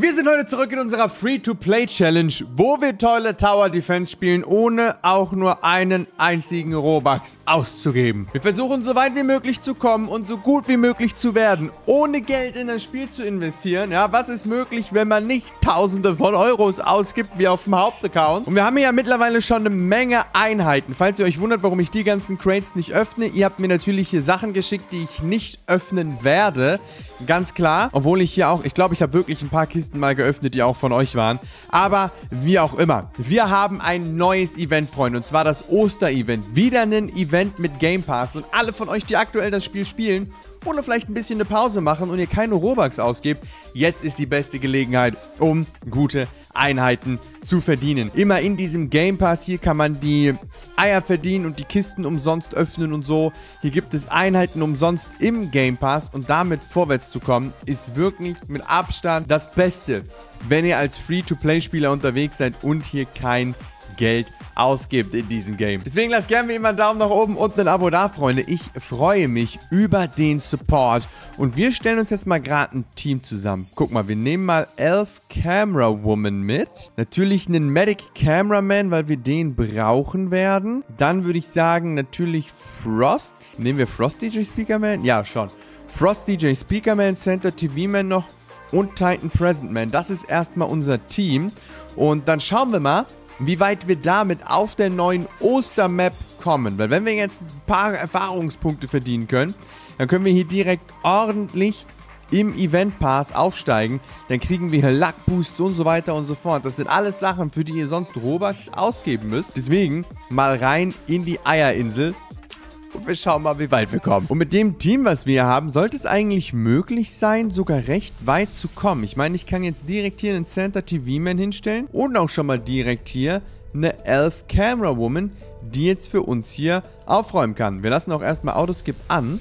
Wir sind heute zurück in unserer Free-to-Play-Challenge, wo wir tolle Tower Defense spielen, ohne auch nur einen einzigen Robux auszugeben. Wir versuchen, so weit wie möglich zu kommen und so gut wie möglich zu werden, ohne Geld in das Spiel zu investieren. Ja, was ist möglich, wenn man nicht Tausende von Euros ausgibt, wie auf dem Hauptaccount? Und wir haben hier ja mittlerweile schon eine Menge Einheiten. Falls ihr euch wundert, warum ich die ganzen Crates nicht öffne, ihr habt mir natürlich hier Sachen geschickt, die ich nicht öffnen werde. Ganz klar, obwohl ich hier auch, ich glaube, ich habe wirklich ein paar Kisten mal geöffnet, die auch von euch waren. Aber wie auch immer, wir haben ein neues Event, Freunde, und zwar das Oster-Event. Wieder ein Event mit Game Pass und alle von euch, die aktuell das Spiel spielen, oder vielleicht ein bisschen eine Pause machen und ihr keine Robux ausgebt, jetzt ist die beste Gelegenheit, um gute Einheiten zu verdienen. Immer in diesem Game Pass hier kann man die Eier verdienen und die Kisten umsonst öffnen und so. Hier gibt es Einheiten umsonst im Game Pass und damit vorwärts zu kommen, ist wirklich mit Abstand das Beste, wenn ihr als Free-to-Play-Spieler unterwegs seid und hier kein Geld ausgibt in diesem Game. Deswegen lasst gerne wie immer einen Daumen nach oben und ein Abo da, Freunde. Ich freue mich über den Support. Und wir stellen uns jetzt mal gerade ein Team zusammen. Guck mal, wir nehmen mal Elf Camera Woman mit. Natürlich einen Medic Cameraman, weil wir den brauchen werden. Dann würde ich sagen, natürlich Frost. Nehmen wir Frost DJ Speakerman? Ja, schon. Frost DJ Speakerman, Center TV-Man noch und Titan Present Man. Das ist erstmal unser Team. Und dann schauen wir mal, wie weit wir damit auf der neuen Ostermap kommen. Weil wenn wir jetzt ein paar Erfahrungspunkte verdienen können, dann können wir hier direkt ordentlich im Event Pass aufsteigen. Dann kriegen wir hier Luck-Boosts und so weiter und so fort. Das sind alles Sachen, für die ihr sonst Robux ausgeben müsst. Deswegen mal rein in die Eierinsel. Und wir schauen mal, wie weit wir kommen. Und mit dem Team, was wir hier haben, sollte es eigentlich möglich sein, sogar recht weit zu kommen. Ich meine, ich kann jetzt direkt hier einen Santa TV-Man hinstellen und auch schon mal direkt hier eine Elf Camera Woman, die jetzt für uns hier aufräumen kann. Wir lassen auch erstmal Autoskip an.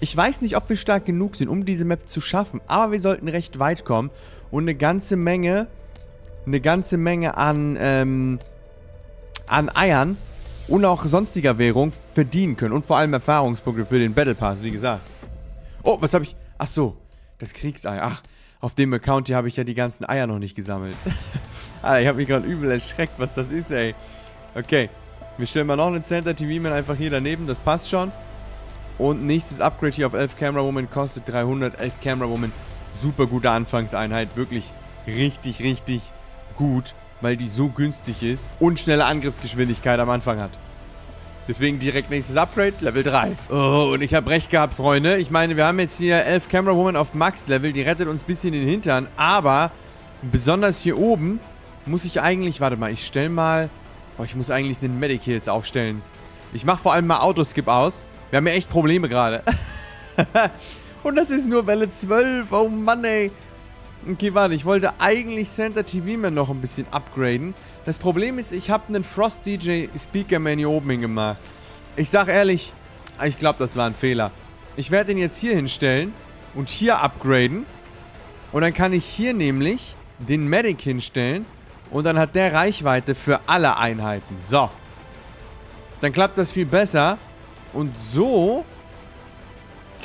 Ich weiß nicht, ob wir stark genug sind, um diese Map zu schaffen, aber wir sollten recht weit kommen und eine ganze Menge an Eiern und auch sonstiger Währung verdienen können. Und vor allem Erfahrungspunkte für den Battle Pass, wie gesagt. Oh, was habe ich? Ach so, das Kriegsei. Ach, auf dem Account hier habe ich ja die ganzen Eier noch nicht gesammelt. Alter, ich habe mich gerade übel erschreckt, was das ist, ey. Okay, wir stellen mal noch einen Center TV-Man einfach hier daneben, das passt schon. Und nächstes Upgrade hier auf Elf Camera Woman kostet 300. Elf Camera Woman, super gute Anfangseinheit. Wirklich richtig, richtig gut, weil die so günstig ist und schnelle Angriffsgeschwindigkeit am Anfang hat. Deswegen direkt nächstes Upgrade, Level 3. Oh, und ich habe recht gehabt, Freunde. Ich meine, wir haben jetzt hier Elf Camera Woman auf Max-Level. Die rettet uns ein bisschen den Hintern. Aber besonders hier oben muss ich eigentlich... Warte mal, ich stelle mal... Boah, ich muss eigentlich einen Medic hier jetzt aufstellen. Ich mache vor allem mal Autoskip aus. Wir haben ja echt Probleme gerade. Und das ist nur Welle 12. Oh Mann, ey. Okay, warte, ich wollte eigentlich Santa TV-Man noch ein bisschen upgraden. Das Problem ist, ich habe einen Frost DJ Speakerman hier oben hingemacht. Ich sag ehrlich, ich glaube, das war ein Fehler. Ich werde den jetzt hier hinstellen und hier upgraden. Und dann kann ich hier nämlich den Medic hinstellen. Und dann hat der Reichweite für alle Einheiten. So. Dann klappt das viel besser. Und so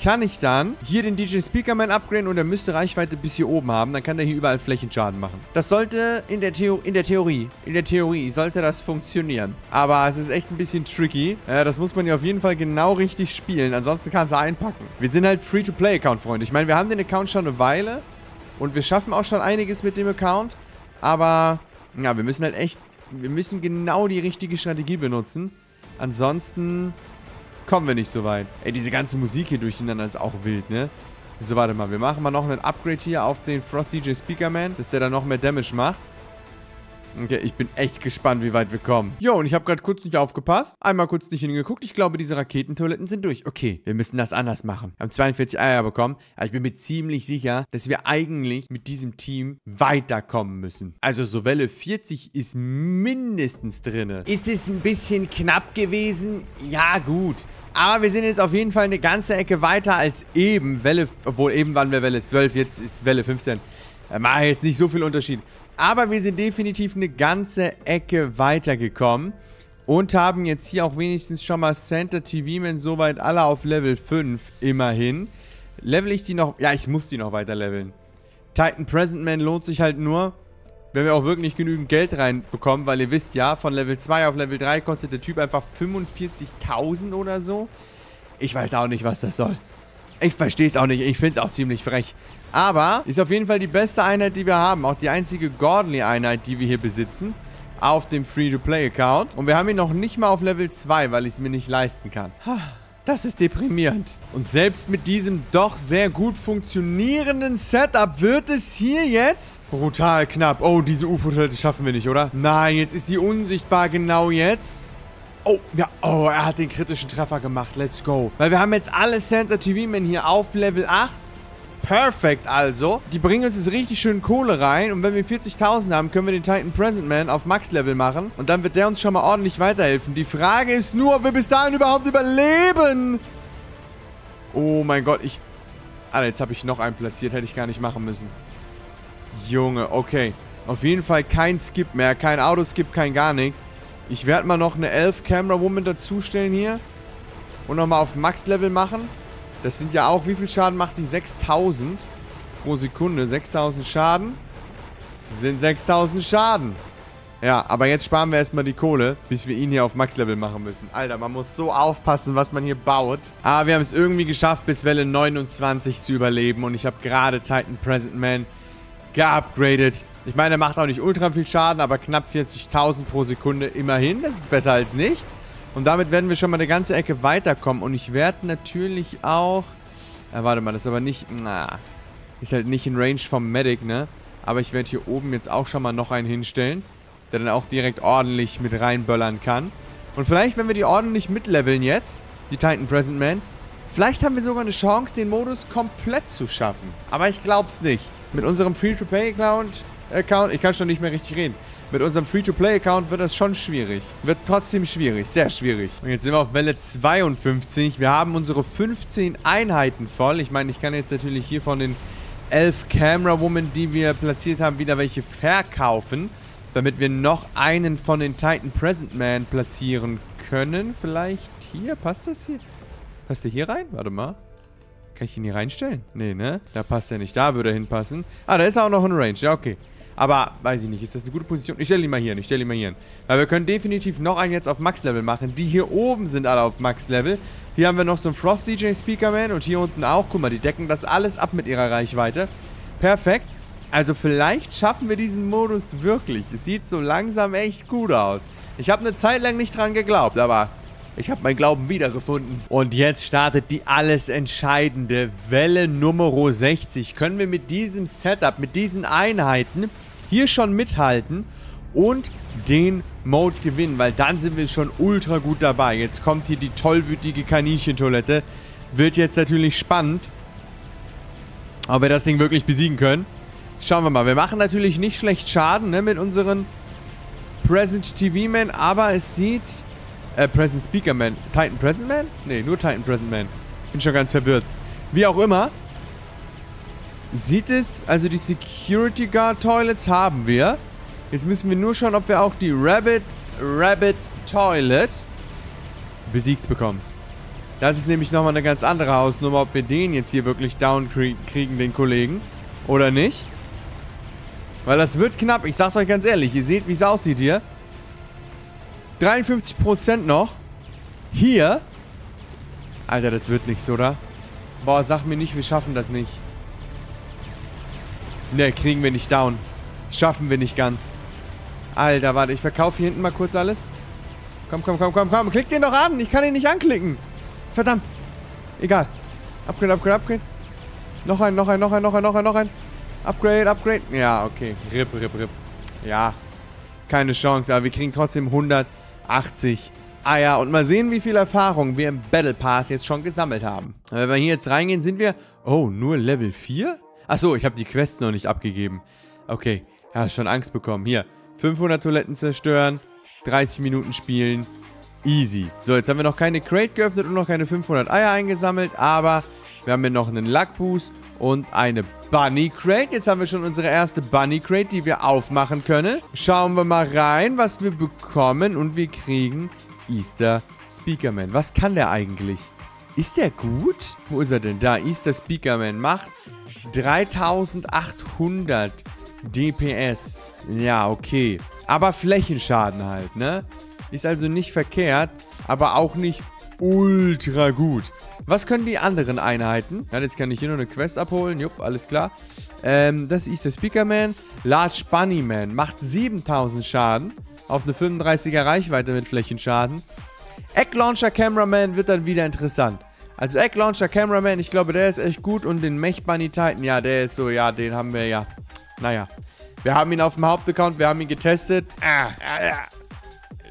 kann ich dann hier den DJ Speakerman upgraden und er müsste Reichweite bis hier oben haben. Dann kann der hier überall Flächenschaden machen. Das sollte in der Theorie sollte das funktionieren. Aber es ist echt ein bisschen tricky. Das muss man hier auf jeden Fall genau richtig spielen. Ansonsten kannst du einpacken. Wir sind halt Free-to-Play-Account, Freunde. Ich meine, wir haben den Account schon eine Weile und wir schaffen auch schon einiges mit dem Account. Aber, ja, wir müssen halt echt, wir müssen genau die richtige Strategie benutzen. Ansonsten kommen wir nicht so weit. Ey, diese ganze Musik hier durcheinander ist auch wild, ne? So, warte mal. Wir machen mal noch einen Upgrade hier auf den Frost DJ Speakerman, dass der dann noch mehr Damage macht. Okay, ich bin echt gespannt, wie weit wir kommen. Jo, und ich habe gerade kurz nicht aufgepasst. Einmal kurz nicht hingeguckt. Ich glaube, diese Raketentoiletten sind durch. Okay, wir müssen das anders machen. Wir haben 42 Eier bekommen. Aber ich bin mir ziemlich sicher, dass wir eigentlich mit diesem Team weiterkommen müssen. Also so Welle 40 ist mindestens drin. Ist es ein bisschen knapp gewesen? Ja, gut. Aber wir sind jetzt auf jeden Fall eine ganze Ecke weiter als eben. Welle, obwohl eben waren wir Welle 12, jetzt ist Welle 15. Da mache ich jetzt nicht so viel Unterschied. Aber wir sind definitiv eine ganze Ecke weitergekommen und haben jetzt hier auch wenigstens schon mal Center TV-Man soweit alle auf Level 5 immerhin. Level ich die noch? Ja, ich muss die noch weiter leveln. Titan Present Man lohnt sich halt nur, wenn wir auch wirklich genügend Geld reinbekommen, weil ihr wisst ja, von Level 2 auf Level 3 kostet der Typ einfach 45.000 oder so. Ich weiß auch nicht, was das soll. Ich verstehe es auch nicht. Ich finde es auch ziemlich frech. Aber ist auf jeden Fall die beste Einheit, die wir haben. Auch die einzige Godly-Einheit, die wir hier besitzen. Auf dem Free-to-Play-Account. Und wir haben ihn noch nicht mal auf Level 2, weil ich es mir nicht leisten kann. Das ist deprimierend. Und selbst mit diesem doch sehr gut funktionierenden Setup wird es hier jetzt brutal knapp. Oh, diese UFO-Toilette schaffen wir nicht, oder? Nein, jetzt ist die unsichtbar genau jetzt. Oh, ja, oh, er hat den kritischen Treffer gemacht. Let's go. Weil wir haben jetzt alle Santa TV-Man hier auf Level 8. Perfekt also. Die bringen uns jetzt richtig schön Kohle rein. Und wenn wir 40.000 haben, können wir den Titan Present Man auf Max-Level machen. Und dann wird der uns schon mal ordentlich weiterhelfen. Die Frage ist nur, ob wir bis dahin überhaupt überleben. Oh mein Gott, ich... Alter, jetzt habe ich noch einen platziert. Hätte ich gar nicht machen müssen. Junge, okay. Auf jeden Fall kein Skip mehr. Kein Autoskip, kein gar nichts. Ich werde mal noch eine Elf Camera Woman dazustellen hier. Und nochmal auf Max-Level machen. Das sind ja auch... Wie viel Schaden macht die? 6.000 pro Sekunde. 6.000 Schaden sind 6.000 Schaden. Ja, aber jetzt sparen wir erstmal die Kohle, bis wir ihn hier auf Max-Level machen müssen. Alter, man muss so aufpassen, was man hier baut. Aber wir haben es irgendwie geschafft, bis Welle 29 zu überleben. Und ich habe gerade Titan Present Man geupgradet. Ich meine, er macht auch nicht ultra viel Schaden, aber knapp 40.000 pro Sekunde immerhin. Das ist besser als nichts. Und damit werden wir schon mal eine ganze Ecke weiterkommen. Und ich werde natürlich auch... warte mal, das ist aber nicht... Na, ist halt nicht in Range vom Medic, ne? Aber ich werde hier oben jetzt auch schon mal noch einen hinstellen, der dann auch direkt ordentlich mit reinböllern kann. Und vielleicht, wenn wir die ordentlich mitleveln jetzt, die Titan Present Man, vielleicht haben wir sogar eine Chance, den Modus komplett zu schaffen. Aber ich glaub's nicht. Mit unserem Free-to-Play-Account... Ich kann schon nicht mehr richtig reden. Mit unserem Free-to-Play-Account wird das schon schwierig. Wird trotzdem schwierig, sehr schwierig. Und jetzt sind wir auf Welle 52. Wir haben unsere 15 Einheiten voll. Ich meine, ich kann jetzt natürlich hier von den 11 Camera Woman, die wir platziert haben, wieder welche verkaufen, damit wir noch einen von den Titan Present Man platzieren können. Vielleicht hier? Passt das hier? Passt der hier rein? Warte mal. Kann ich ihn hier reinstellen? Nee, ne? Da passt er nicht. Da würde er hinpassen. Ah, da ist er auch noch in Range. Ja, okay. Aber, weiß ich nicht, ist das eine gute Position? Ich stelle ihn mal hier hin, Weil wir können definitiv noch einen jetzt auf Max-Level machen. Die hier oben sind alle auf Max-Level. Hier haben wir noch so einen Frost DJ Speakerman und hier unten auch. Guck mal, die decken das alles ab mit ihrer Reichweite. Perfekt. Also vielleicht schaffen wir diesen Modus wirklich. Es sieht so langsam echt gut aus. Ich habe eine Zeit lang nicht dran geglaubt, aber... Ich habe meinen Glauben wiedergefunden. Und jetzt startet die alles entscheidende Welle Nummer 60. Können wir mit diesem Setup, mit diesen Einheiten hier schon mithalten und den Mode gewinnen, weil dann sind wir schon ultra gut dabei. Jetzt kommt hier die tollwütige Kaninchentoilette. Wird jetzt natürlich spannend, ob wir das Ding wirklich besiegen können. Schauen wir mal. Wir machen natürlich nicht schlecht Schaden, ne, mit unseren Present TV Man, aber es sieht... Present Speakerman. Titan Present Man? Ne, nur Titan Present Man. Bin schon ganz verwirrt. Wie auch immer. Sieht es, also die Security Guard Toilets haben wir. Jetzt müssen wir nur schauen, ob wir auch die Rabbit Toilet besiegt bekommen. Das ist nämlich nochmal eine ganz andere Hausnummer, ob wir den jetzt hier wirklich down kriegen, den Kollegen. Oder nicht. Weil das wird knapp. Ich sag's euch ganz ehrlich. Ihr seht, wie es aussieht hier. 53% noch. Hier. Alter, das wird nichts, oder? Boah, sag mir nicht, wir schaffen das nicht. Ne, kriegen wir nicht down. Schaffen wir nicht ganz. Alter, warte, ich verkaufe hier hinten mal kurz alles. Komm, komm, komm, komm, komm. Klick den doch an. Ich kann ihn nicht anklicken. Verdammt. Egal. Upgrade, upgrade, upgrade. Noch ein, noch ein, noch ein, noch ein, noch ein, noch ein. Upgrade, upgrade. Ja, okay. Rip, rip, rip. Ja. Keine Chance, aber wir kriegen trotzdem 180 Eier. Und mal sehen, wie viel Erfahrung wir im Battle Pass jetzt schon gesammelt haben. Wenn wir hier jetzt reingehen, sind wir... Oh, nur Level 4? Achso, ich habe die Quests noch nicht abgegeben. Okay, ja, schon Angst bekommen. Hier, 500 Toiletten zerstören, 30 Minuten spielen. Easy. So, jetzt haben wir noch keine Crate geöffnet und noch keine 500 Eier eingesammelt. Aber wir haben hier noch einen Luckboost und eine Bunny Crate. Jetzt haben wir schon unsere erste Bunny Crate, die wir aufmachen können. Schauen wir mal rein, was wir bekommen. Und wir kriegen Easter Speakerman. Was kann der eigentlich? Ist der gut? Wo ist er denn? Da, Easter Speakerman macht 3800 DPS. Ja, okay. Aber Flächenschaden halt, ne? Ist also nicht verkehrt, aber auch nicht ultra gut. Was können die anderen Einheiten? Ja, jetzt kann ich hier nur eine Quest abholen. Jupp, alles klar. Das ist der Speakerman. Large Bunny Man macht 7000 Schaden. Auf eine 35er Reichweite mit Flächenschaden. Egg Launcher Cameraman wird dann wieder interessant. Also Egg Launcher Cameraman, ich glaube, der ist echt gut. Und den Mech Bunny Titan, ja, der ist so, ja, den haben wir ja. Naja. Wir haben ihn auf dem Hauptaccount, wir haben ihn getestet.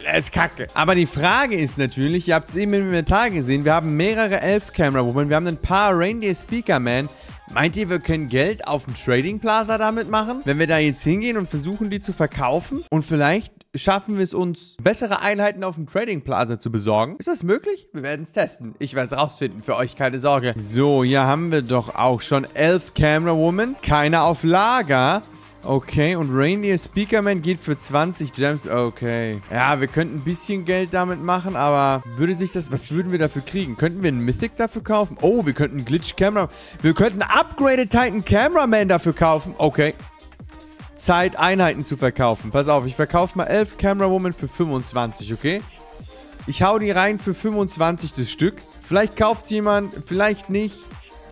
Das ist kacke. Aber die Frage ist natürlich, ihr habt es eben im Inventar gesehen, wir haben mehrere Elf Camera Woman, wir haben ein paar Reindeer Speakerman. Meint ihr, wir können Geld auf dem Trading Plaza damit machen? Wenn wir da jetzt hingehen und versuchen, die zu verkaufen? Und vielleicht schaffen wir es uns, bessere Einheiten auf dem Trading Plaza zu besorgen? Ist das möglich? Wir werden es testen. Ich werde es rausfinden. Für euch keine Sorge. So, hier haben wir doch auch schon Elf Camera Woman. Keine auf Lager. Okay, und Reindeer Speakerman geht für 20 Gems. Okay. Ja, wir könnten ein bisschen Geld damit machen, aber würde sich das... Was würden wir dafür kriegen? Könnten wir einen Mythic dafür kaufen? Oh, wir könnten einen Glitch Camera... Wir könnten einen Upgraded Titan Cameraman dafür kaufen. Okay. Zeit, Einheiten zu verkaufen. Pass auf, ich verkaufe mal 11 Camera Woman für 25, okay? Ich hau die rein für 25 das Stück. Vielleicht kauft jemand, vielleicht nicht...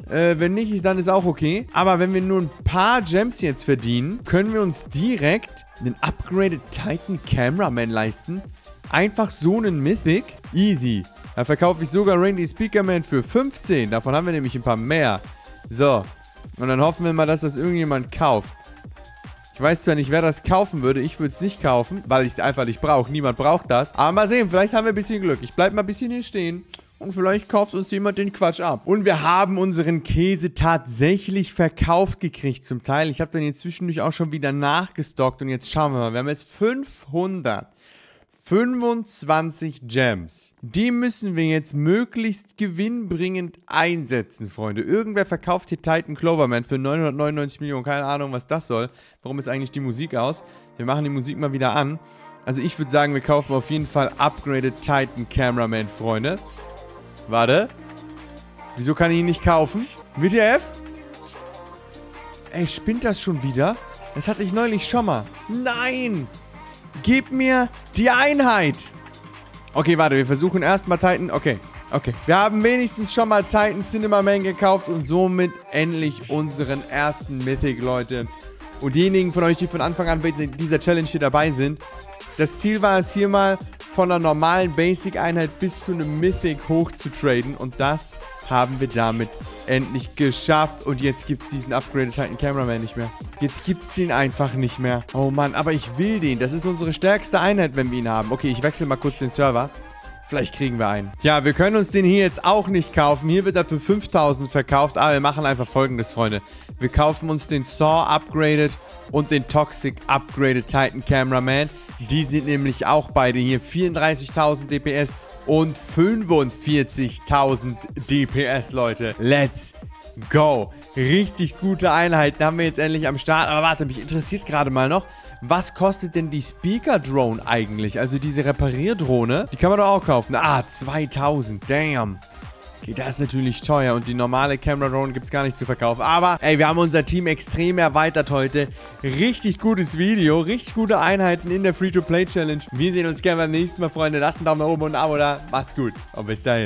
wenn nicht, dann ist auch okay. Aber wenn wir nur ein paar Gems jetzt verdienen, können wir uns direkt einen Upgraded Titan Cameraman leisten. Einfach so einen Mythic. Easy. Da verkaufe ich sogar Randy Speakerman für 15. Davon haben wir nämlich ein paar mehr. So. Und dann hoffen wir mal, dass das irgendjemand kauft. Ich weiß zwar nicht, wer das kaufen würde. Ich würde es nicht kaufen, weil ich es einfach nicht brauche. Niemand braucht das. Aber mal sehen, vielleicht haben wir ein bisschen Glück. Ich bleibe mal ein bisschen hier stehen. Und vielleicht kauft uns jemand den Quatsch ab. Und wir haben unseren Käse tatsächlich verkauft gekriegt zum Teil. Ich habe dann jetzt zwischendurch auch schon wieder nachgestockt. Und jetzt schauen wir mal. Wir haben jetzt 525 Gems. Die müssen wir jetzt möglichst gewinnbringend einsetzen, Freunde. Irgendwer verkauft hier Titan Cloverman für 999 Millionen. Keine Ahnung, was das soll. Warum ist eigentlich die Musik aus? Wir machen die Musik mal wieder an. Also ich würde sagen, wir kaufen auf jeden Fall Upgraded Titan Cameraman, Freunde. Warte. Wieso kann ich ihn nicht kaufen? WTF? Ey, spinnt das schon wieder? Das hatte ich neulich schon mal. Nein! Gib mir die Einheit! Okay, warte, wir versuchen erstmal Titan... Okay, okay. Wir haben wenigstens schon mal Titan Cinema Man gekauft und somit endlich unseren ersten Mythic, Leute. Und diejenigen von euch, die von Anfang an bei dieser Challenge hier dabei sind, das Ziel war es hier mal... von einer normalen Basic-Einheit bis zu einem Mythic hoch zu traden. Und das haben wir damit endlich geschafft. Und jetzt gibt es diesen Upgraded Titan Cameraman nicht mehr. Jetzt gibt es den einfach nicht mehr. Oh Mann, aber ich will den. Das ist unsere stärkste Einheit, wenn wir ihn haben. Okay, ich wechsle mal kurz den Server. Vielleicht kriegen wir einen. Tja, wir können uns den hier jetzt auch nicht kaufen. Hier wird er für 5000 verkauft. Aber wir machen einfach Folgendes, Freunde. Wir kaufen uns den Saw Upgraded und den Toxic Upgraded Titan Cameraman. Die sind nämlich auch beide hier 34.000 DPS und 45.000 DPS, Leute. Let's go. Richtig gute Einheiten haben wir jetzt endlich am Start. Aber warte, mich interessiert gerade mal noch, was kostet denn die Speaker Drone eigentlich? Also diese Reparierdrohne, die kann man doch auch kaufen. Ah, 2.000. Damn. Okay, das ist natürlich teuer und die normale Camera-Drone gibt es gar nicht zu verkaufen. Aber, ey, wir haben unser Team extrem erweitert heute. Richtig gutes Video, richtig gute Einheiten in der Free-to-Play-Challenge. Wir sehen uns gerne beim nächsten Mal, Freunde. Lasst einen Daumen nach oben und ein Abo da. Macht's gut und bis dahin.